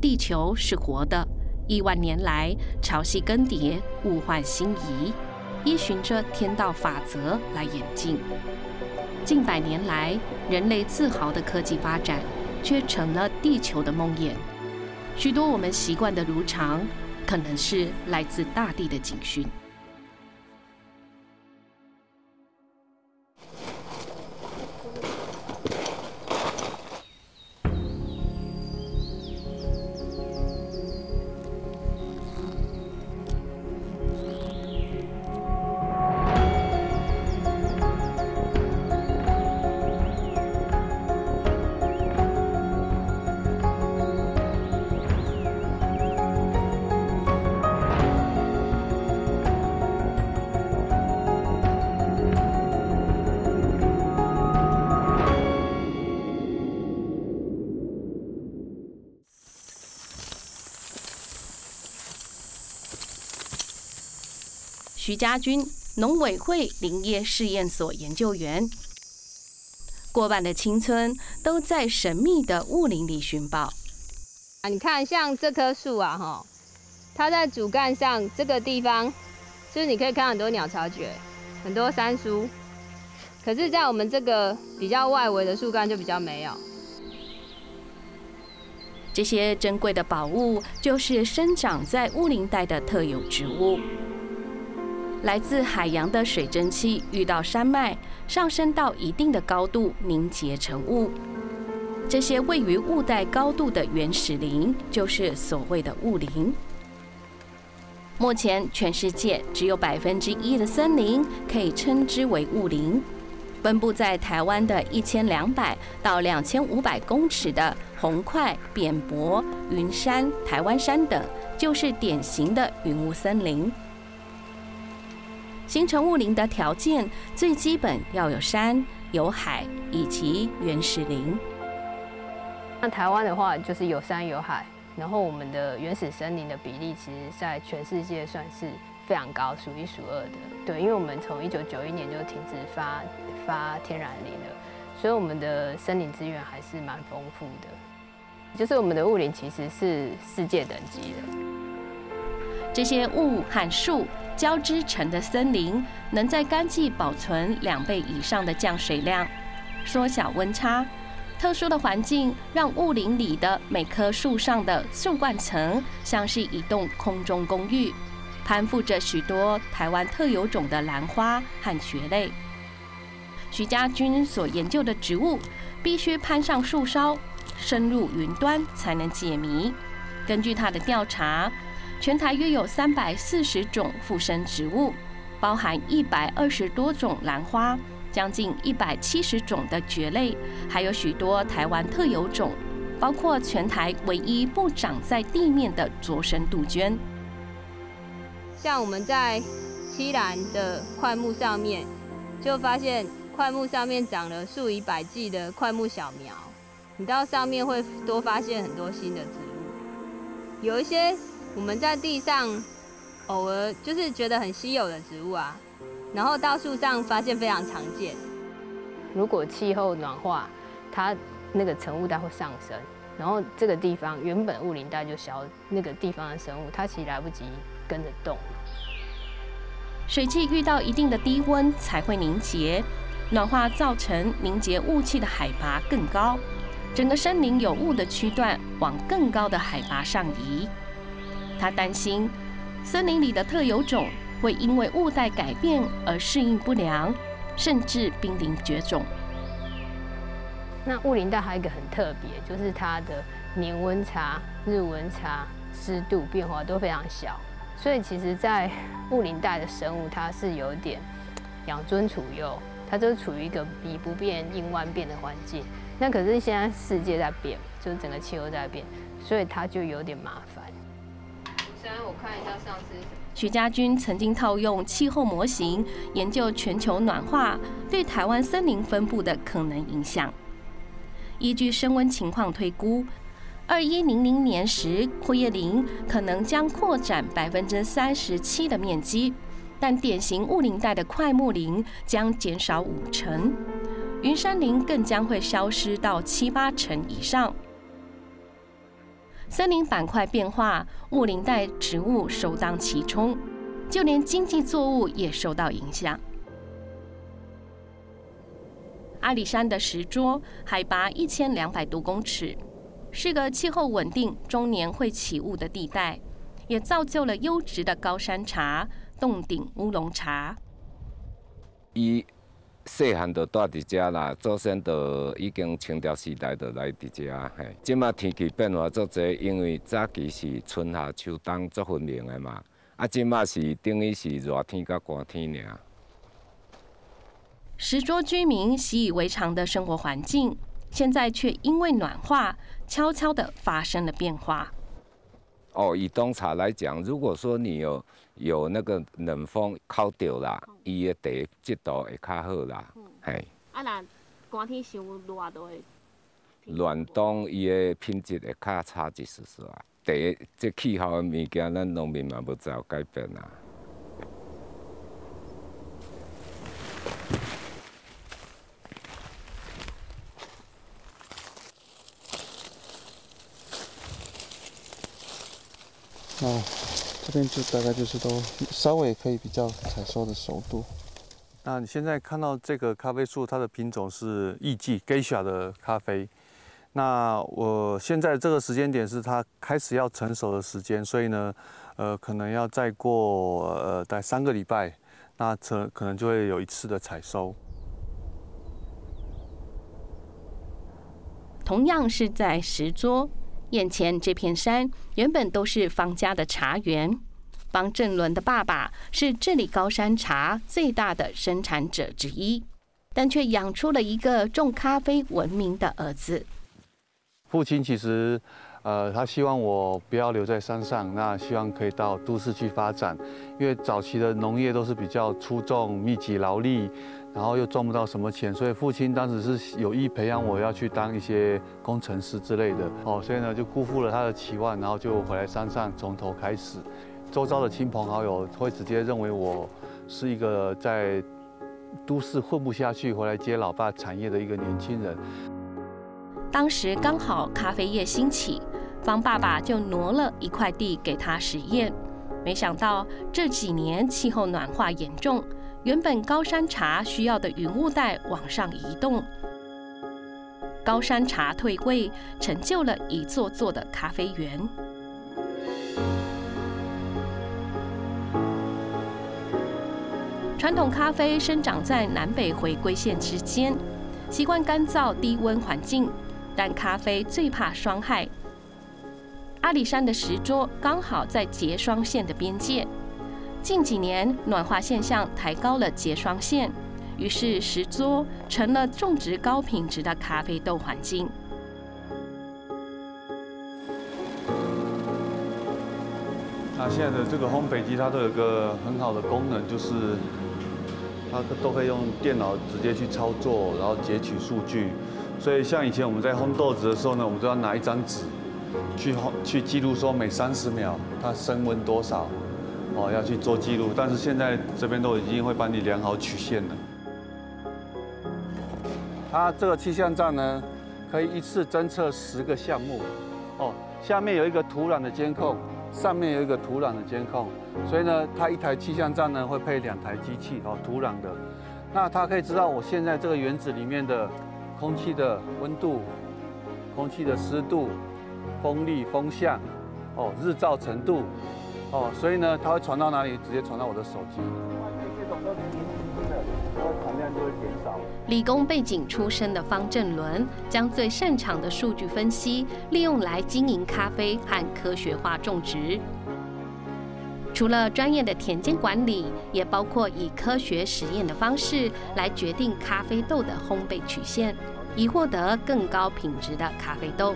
地球是活的，10000年来潮汐更迭，物换星移，依循着天道法则来演进。近百年来，人类自豪的科技发展，却成了地球的梦魇。许多我们习惯的如常，可能是来自大地的警讯。 徐家军，农委会林业试验所研究员。过半的青春都在神秘的雾林里寻宝。啊，你看，像这棵树啊，哈，它在主干上这个地方，就是你可以看很多鸟巢蕨，很多山苏。可是，在我们这个比较外围的树干就比较没有。这些珍贵的宝物，就是生长在雾林带的特有植物。 来自海洋的水蒸气遇到山脉，上升到一定的高度，凝结成雾。这些位于雾带高度的原始林，就是所谓的雾林。目前，全世界只有1%的森林可以称之为雾林。分布在台湾的1200到2500公尺的红块、扁柏、云杉、台湾杉等，就是典型的云雾森林。 形成雾林的条件最基本要有山、有海以及原始林。那台湾的话，就是有山有海，然后我们的原始森林的比例，其实在全世界算是非常高，数1数2的。对，因为我们从1991年就停止发天然林了，所以我们的森林资源还是蛮丰富的。就是我们的雾林其实是世界等级的。这些雾和树 交织成的森林能在干季保存2倍以上的降水量，缩小温差。特殊的环境让雾林里的每棵树上的树冠层像是一栋空中公寓，攀附着许多台湾特有种的兰花和蕨类。徐家军所研究的植物必须攀上树梢，深入云端才能解谜。根据他的调查， 全台约有340种附生植物，包含120多种兰花，将近170种的蕨类，还有许多台湾特有种，包括全台唯一不长在地面的卓生杜鹃。像我们在七兰的檜木上面，就发现檜木上面长了数以百计的檜木小苗，你到上面会多发现很多新的植物，有一些 我们在地上偶尔就是觉得很稀有的植物啊，然后到树上发现非常常见。如果气候暖化，它那个层雾带会上升，然后这个地方原本雾林带就消，那个地方的生物它其实来不及跟着动。水汽遇到一定的低温才会凝结，暖化造成凝结雾气的海拔更高，整个森林有雾的区段往更高的海拔上移。 他担心，森林里的特有种会因为雾带改变而适应不良，甚至濒临绝种。那雾林带还有一个很特别，就是它的年温差、日温差、湿度变化都非常小，所以其实，在雾林带的生物，它是有点养尊处优，它就处于一个以不变应万变的环境。那可是现在世界在变，就是整个气候在变，所以它就有点麻烦。 我看一下上次徐家军曾经套用气候模型研究全球暖化对台湾森林分布的可能影响。依据升温情况推估，2100年时阔叶林可能将扩展37%的面积，但典型雾林带的檜木林将减少50%，云杉林更将会消失到78成以上。森林板块变化，木林带植物首当其冲，就连经济作物也受到影响。阿里山的石桌海拔1200多公尺，是个气候稳定、终年会起雾的地带，也造就了优质的高山茶、洞顶乌龙茶。 伊细汉就住伫遮啦，祖先就已经清朝时代就来伫遮嘿。即马天气变化足侪，因为早期是春夏秋冬足分明的嘛，啊，即马是等于是热天甲寒天尔。石桌居民习以为常的生活环境，现在却因为暖化，悄悄地发生了变化。 哦，以冬茶来讲，如果说你有那个冷风烤到啦，伊的茶质度会较好啦，嘿。啊，若寒天伤热就会暖冬，伊的品质会较差一丝丝啊。茶即气候的物件，咱农民嘛无怎改变啊。哦，这边就大概就是都稍微可以比较采收的熟度。那你现在看到这个咖啡树，它的品种是艺妓 Geisha 的咖啡。那我现在这个时间点是它开始要成熟的时间，所以呢，可能要再过大概3个礼拜，那可能就会有一次的采收。同样是在石桌。 眼前这片山原本都是方家的茶园，方正伦的爸爸是这里高山茶最大的生产者之一，但却养出了一个种咖啡闻名的儿子。父亲其实，他希望我不要留在山上，那希望可以到都市去发展，因为早期的农业都是比较粗重、密集劳力，然后又赚不到什么钱，所以父亲当时是有意培养我要去当一些工程师之类的哦，所以呢就辜负了他的期望，然后就回来山上从头开始。周遭的亲朋好友会直接认为我是一个在都市混不下去，回来接老爸产业的一个年轻人。当时刚好咖啡业兴起，方爸爸就挪了一块地给他实验，没想到这几年气候暖化严重。 原本高山茶需要的云雾带往上移动，高山茶退位，成就了一座座的咖啡园。传统咖啡生长在南北回归线之间，习惯干燥低温环境，但咖啡最怕霜害。阿里山的石桌刚好在结霜线的边界。 近几年，暖化现象抬高了结霜线，于是石桌成了种植高品质的咖啡豆环境。那现在的这个烘焙机，它都有个很好的功能，就是它都可以用电脑直接去操作，然后截取数据。所以像以前我们在烘豆子的时候呢，我们都要拿一张纸去记录，说每30秒它升温多少。 哦，要去做记录，但是现在这边都已经会帮你量好曲线了。它这个气象站呢，可以一次侦测10个项目。哦，下面有一个土壤的监控，上面有一个土壤的监控，所以呢，它一台气象站呢会配2台机器，哦，土壤的。那它可以知道我现在这个园子里面的空气的温度、空气的湿度、风力、风向，哦，日照程度。 哦，所以呢，它会传到哪里？直接传到我的手机。理工背景出身的方正伦，将最擅长的数据分析利用来经营咖啡和科学化种植。除了专业的田间管理，也包括以科学实验的方式来决定咖啡豆的烘焙曲线，以获得更高品质的咖啡豆。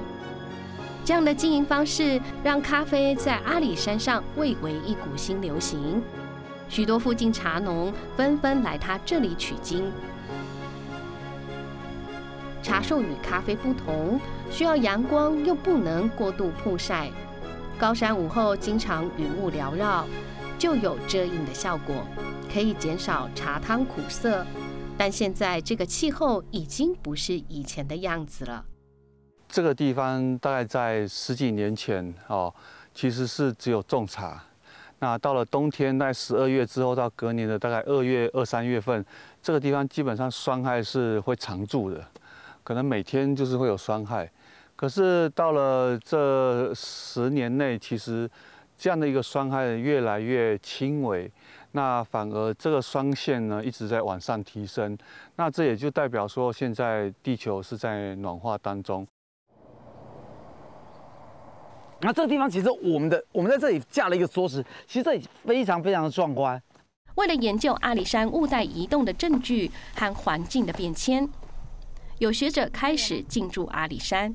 这样的经营方式让咖啡在阿里山上蔚为一股新流行，许多附近茶农纷纷来他这里取经。茶树与咖啡不同，需要阳光又不能过度曝晒，高山午后经常云雾缭绕，就有遮荫的效果，可以减少茶汤苦涩。但现在这个气候已经不是以前的样子了。这个地方大概在十几年前哦，其实是只有种茶。那到了冬天，在12月之后到隔年的大概2月、2、3月份，这个地方基本上霜害是会常驻的，可能每天就是会有霜害。可是到了这10年内，其实这样的一个霜害越来越轻微。 那反而这个霜线呢一直在往上提升，那这也就代表说现在地球是在暖化当中。那这个地方其实我们在这里架了一个桌子，其实这里非常非常的壮观。为了研究阿里山物代移动的证据和环境的变迁，有学者开始进驻阿里山。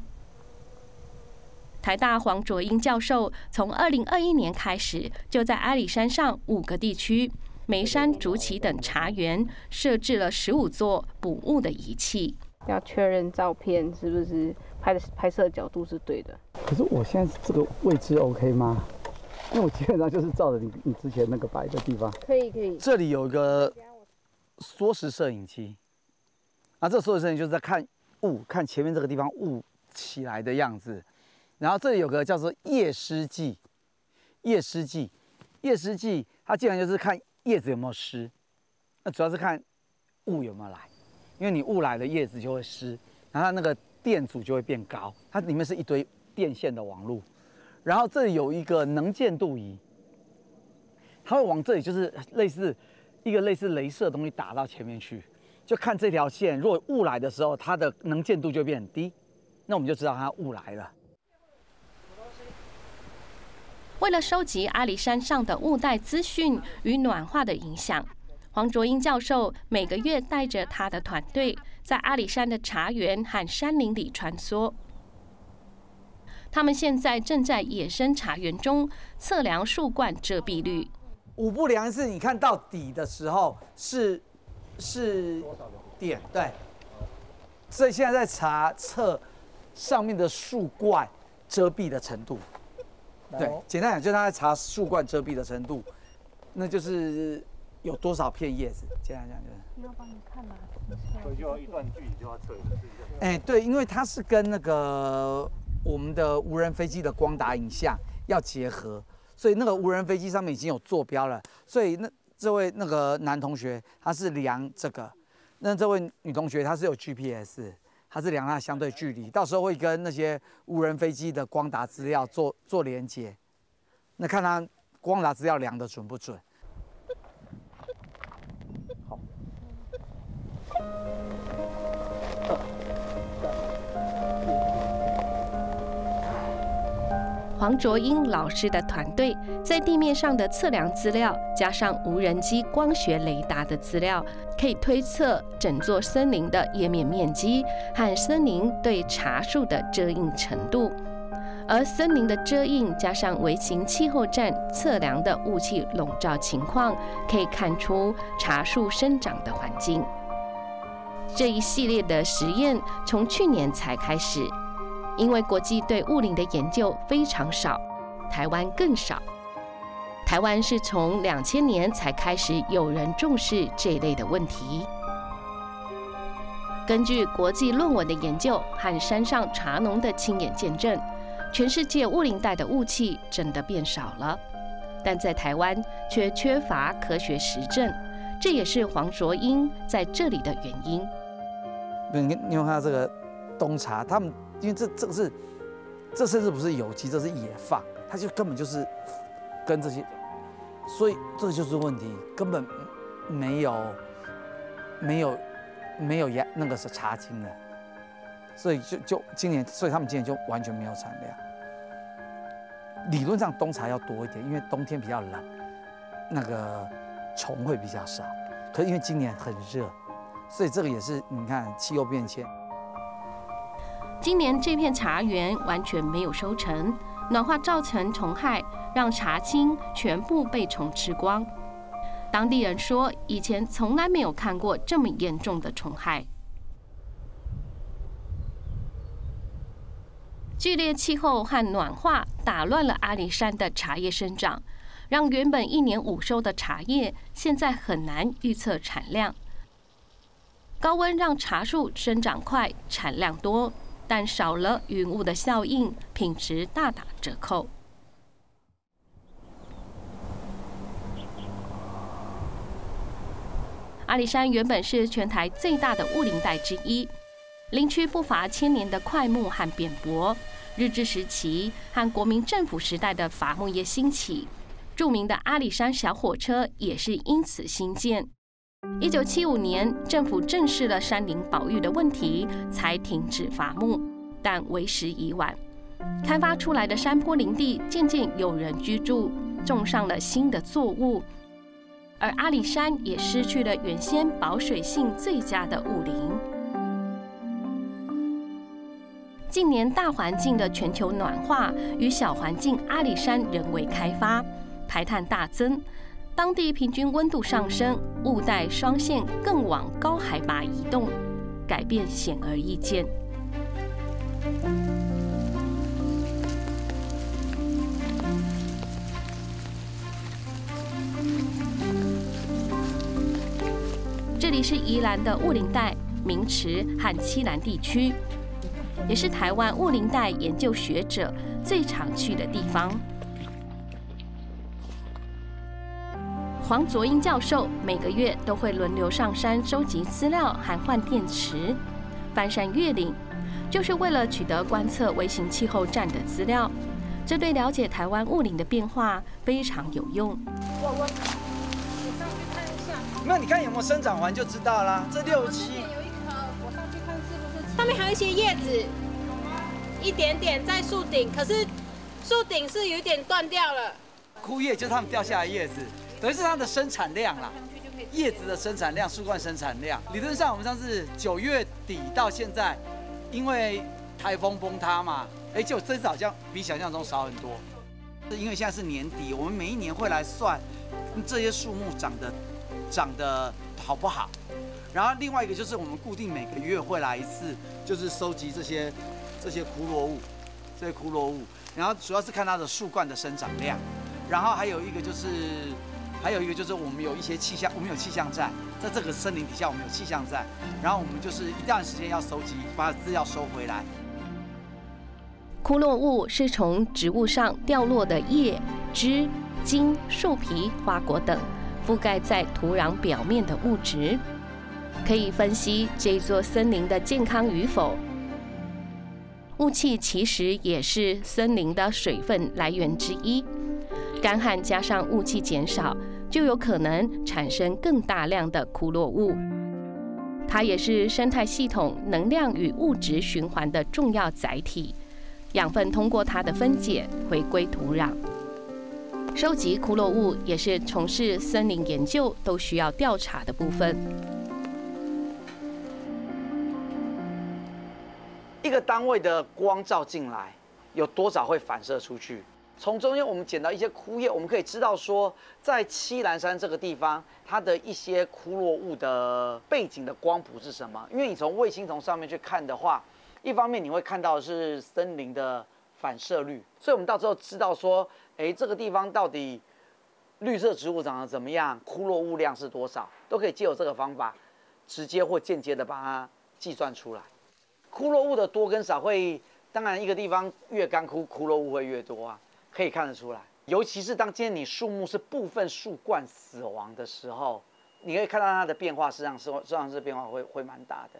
台大黄卓英教授从2021年开始，就在阿里山上5个地区——梅山、竹崎等茶园，设置了15座捕物的仪器，要确认照片是不是拍摄的角度是对的。可是我现在这个位置 OK 吗？因为我基本上就是照着你之前那个摆的地方。可以。这里有一个缩时摄影机，啊，这缩时摄影就是在看雾，看前面这个地方雾起来的样子。 然后这里有个叫做叶湿季，它基本上就是看叶子有没有湿，那主要是看雾有没有来，因为你雾来了叶子就会湿，然后它那个电阻就会变高，它里面是一堆电线的网路。然后这里有一个能见度仪，它会往这里就是类似雷射的东西打到前面去，就看这条线，如果雾来的时候它的能见度就变很低，那我们就知道它雾来了。 为了收集阿里山上的物代资讯与暖化的影响，黄卓英教授每个月带着他的团队在阿里山的茶园和山林里穿梭。他们现在正在野生茶园中测量树冠遮蔽率。五不量是你看到底的时候是点对，所以现在在查测上面的树冠遮蔽的程度。 对，简单讲就是他在查树冠遮蔽的程度，那就是有多少片叶子。简单讲就是。要帮你看吗？所以就要一段距离就要测一下。哎，对，因为它是跟那个我们的无人飞机的光达影像要结合，所以那个无人飞机上面已经有坐标了。所以这位那个男同学他是量这个，那这位女同学她是有 GPS。 它是量它的相对距离，到时候会跟那些无人飞机的光达资料做连接，那看它光达资料量的准不准。好。黄卓英老师的团队在地面上的测量资料，加上无人机光学雷达的资料。 可以推测整座森林的叶面积和森林对茶树的遮荫程度，而森林的遮荫加上微型气候站测量的雾气笼罩情况，可以看出茶树生长的环境。这一系列的实验从去年才开始，因为国际对雾林的研究非常少，台湾更少。 台湾是从2000年才开始有人重视这类的问题。根据国际论文的研究和山上茶农的亲眼见证，全世界雾林带的雾气真的变少了，但在台湾却缺乏科学实证，这也是黄卓英在这里的原因。你有看到这个冬茶，他们因为这甚至不是有机，这是野放，它就根本就是跟这些。 所以这就是问题，根本没有那个是茶精的，所以就今年，所以他们今年就完全没有产量。理论上冬茶要多一点，因为冬天比较冷，那个虫会比较少。可是因为今年很热，所以这个也是你看气候变迁。今年这片茶园完全没有收成，暖化造成虫害。 让茶青全部被虫吃光。当地人说，以前从来没有看过这么严重的虫害。剧烈气候和暖化打乱了阿里山的茶叶生长，让原本1年5收的茶叶现在很难预测产量。高温让茶树生长快、产量多，但少了云雾的效应，品质大打折扣。 阿里山原本是全台最大的雾林带之一，林区不乏千年的块木和扁柏。日治时期和国民政府时代的伐木业兴起，著名的阿里山小火车也是因此兴建。1975年，政府正视了山林保育的问题，才停止伐木，但为时已晚。开发出来的山坡林地渐渐有人居住，种上了新的作物。 而阿里山也失去了原先保水性最佳的雾林。近年大环境的全球暖化与小环境阿里山人为开发，排碳大增，当地平均温度上升，雾带双线更往高海拔移动，改变显而易见。 这里是宜兰的雾林带、明池和七兰地区，也是台湾雾林带研究学者最常去的地方。黄卓英教授每个月都会轮流上山收集资料和换电池，翻山越岭，就是为了取得观测微型气候站的资料。这对了解台湾雾林的变化非常有用。 那你看有没有生长环就知道啦。这6、7，有一颗，我上去看是不是？上面还有一些叶子，一点点在树顶，可是树顶是有点断掉了。枯叶就是它们掉下来叶子，等于是它的生产量啦。叶子的生产量，树冠生产量。理论上我们上次9月底到现在，因为台风崩塌嘛，哎，就这次好像比想象中少很多。因为现在是年底，我们每一年会来算这些树木长得好不好？然后另外一个就是我们固定每个月会来一次，就是收集这些枯落物，这些枯落物。然后主要是看它的树冠的生长量，然后还有一个就是我们有一些气象，我们有气象站，在这个森林底下我们有气象站，然后我们就是一段时间要收集，把资料收回来。枯落物是从植物上掉落的叶、枝、茎、树皮、花果等。 覆盖在土壤表面的物质，可以分析这座森林的健康与否。雾气其实也是森林的水分来源之一，干旱加上雾气减少，就有可能产生更大量的枯落物。它也是生态系统能量与物质循环的重要载体，养分通过它的分解回归土壤。 收集枯落物也是从事森林研究都需要调查的部分。一个单位的光照进来，有多少会反射出去？从中间我们捡到一些枯叶，我们可以知道说，在七兰山这个地方，它的一些枯落物的背景的光谱是什么？因为你从卫星从上面去看的话，一方面你会看到的是森林的反射率，所以我们到时候知道说。 哎，这个地方到底绿色植物长得怎么样？枯落物量是多少？都可以借由这个方法，直接或间接的把它计算出来。枯落物的多跟少会，当然一个地方越干枯，枯落物会越多啊，可以看得出来。尤其是当今天你树木是部分树冠死亡的时候，你可以看到它的变化，实际上是变化会蛮大的。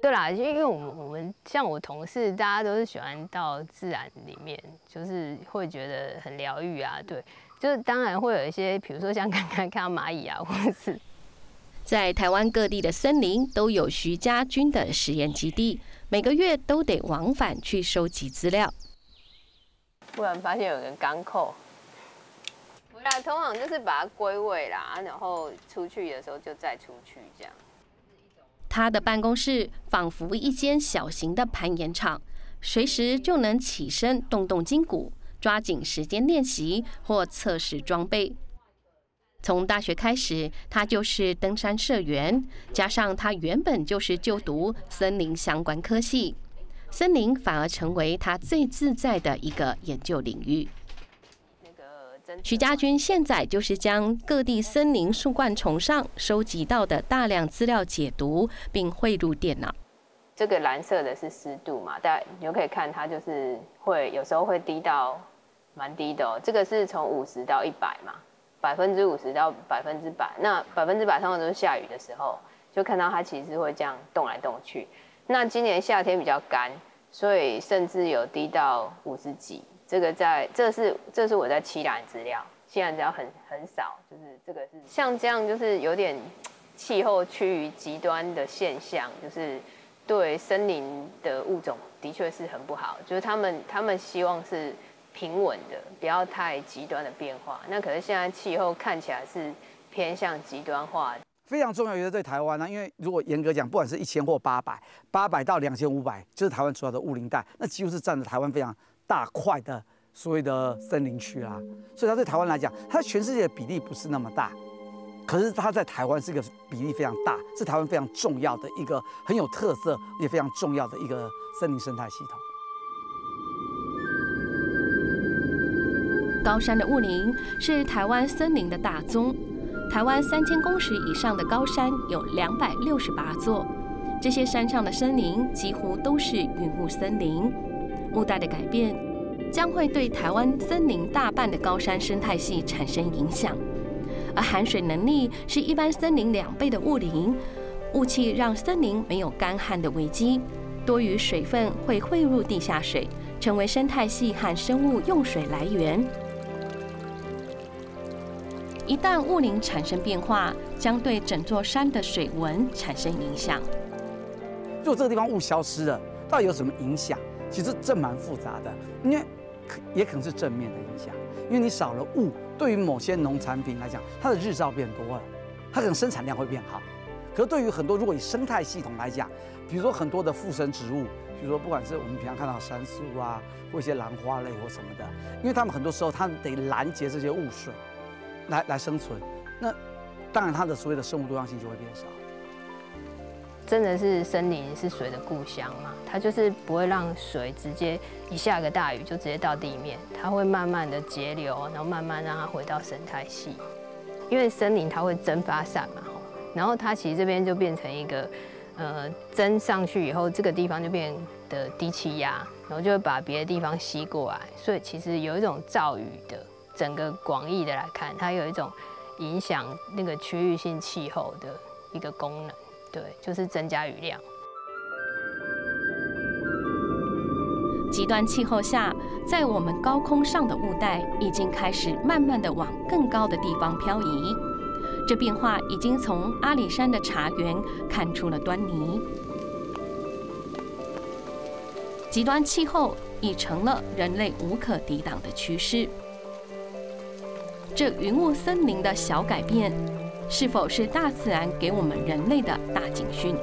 对啦，因为我们像我同事，大家都是喜欢到自然里面，就是会觉得很疗愈啊。对，就是当然会有一些，比如说像刚刚看到蚂蚁啊，或是在台湾各地的森林都有徐家军的实验基地，每个月都得往返去收集资料。忽然发现有人干扣，回来通常就是把它归位啦，然后出去的时候就再出去这样。 他的办公室仿佛一间小型的攀岩场，随时就能起身动动筋骨，抓紧时间练习或测试装备。从大学开始，他就是登山社员，加上他原本就是就读森林相关科系，森林反而成为他最自在的一个研究领域。 徐家军现在就是将各地森林树冠丛上收集到的大量资料解读，并汇入电脑。这个蓝色的是湿度嘛，大家你就可以看它就是会有时候会低到蛮低的哦。这个是从50到100嘛，50%到100%。那100%通常都是下雨的时候，就看到它其实会这样动来动去。那今年夏天比较干，所以甚至有低到50几。 这是我在七兰资料，七兰资料很少，就是这个是像这样，就是有点气候趋于极端的现象，就是对森林的物种的确是很不好。就是他们希望是平稳的，不要太极端的变化。那可是现在气候看起来是偏向极端化的，非常重要。也是对台湾呢，因为如果严格讲，不管是1000或800，800到2500，就是台湾主要的雾林带，那几乎是占了台湾非常 大块的所谓的森林区啦，所以它对台湾来讲，它全世界的比例不是那么大，可是它在台湾是一个比例非常大，是台湾非常重要的一个很有特色也非常重要的一个森林生态系统。高山的雾林是台湾森林的大宗，台湾3000公尺以上的高山有268座，这些山上的森林几乎都是云雾森林。 雾带的改变将会对台湾森林大半的高山生态系产生影响，而含水能力是一般森林2倍的雾林，雾气让森林没有干旱的危机，多余水分会汇入地下水，成为生态系和生物用水来源。一旦雾林产生变化，将对整座山的水文产生影响。如果这个地方雾消失了，到底有什么影响？ 其实这蛮复杂的，因为也可能是正面的影响，因为你少了雾，对于某些农产品来讲，它的日照变多了，它可能生产量会变好。可是对于很多如果以生态系统来讲，比如说很多的附生植物，比如说不管是我们平常看到杉树啊，或一些兰花类或什么的，因为它们很多时候它们得拦截这些雾水来生存，那当然它的所谓的生物多样性就会变少。 真的是森林是水的故乡嘛？它就是不会让水直接一下个大雨就直接到地面，它会慢慢的截流，然后慢慢让它回到生态系。因为森林它会蒸发散嘛，然后它其实这边就变成一个，蒸上去以后，这个地方就变得低气压，然后就会把别的地方吸过来，所以其实有一种造雨的，整个广义的来看，它有一种影响那个区域性气候的一个功能。 对，就是增加雨量。极端气候下，在我们高空上的雾带已经开始慢慢的往更高的地方漂移，这变化已经从阿里山的茶园看出了端倪。极端气候已成了人类无可抵挡的趋势。这云雾森林的小改变， 是否是大自然给我们人类的大警讯？